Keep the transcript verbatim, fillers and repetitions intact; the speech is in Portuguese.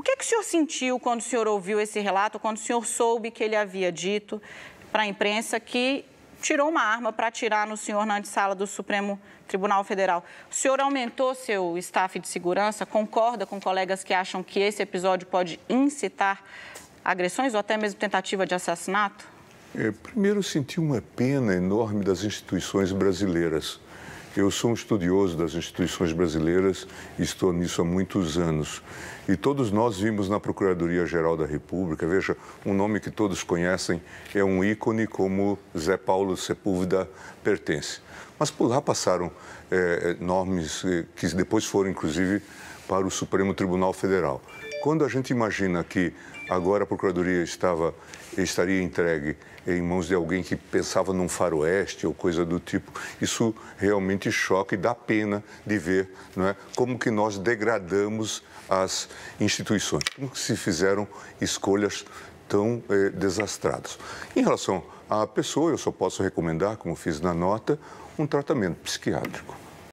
O que é que o senhor sentiu quando o senhor ouviu esse relato, quando o senhor soube que ele havia dito para a imprensa que tirou uma arma para atirar no senhor na antessala do Supremo Tribunal Federal? O senhor aumentou seu staff de segurança? Concorda com colegas que acham que esse episódio pode incitar agressões ou até mesmo tentativa de assassinato? É, primeiro, senti uma pena enorme das instituições brasileiras. Eu sou um estudioso das instituições brasileiras e estou nisso há muitos anos. E todos nós vimos na Procuradoria-Geral da República, veja, um nome que todos conhecem é um ícone como Zé Paulo Sepúlveda Pertence. Mas por lá passaram é, nomes que depois foram, inclusive, para o Supremo Tribunal Federal. Quando a gente imagina que agora a Procuradoria estava, estaria entregue em mãos de alguém que pensava num faroeste ou coisa do tipo, isso realmente choca e dá pena de ver, não é, como que nós degradamos as instituições, como que se fizeram escolhas tão eh, desastradas. Em relação à pessoa, eu só posso recomendar, como fiz na nota, um tratamento psiquiátrico.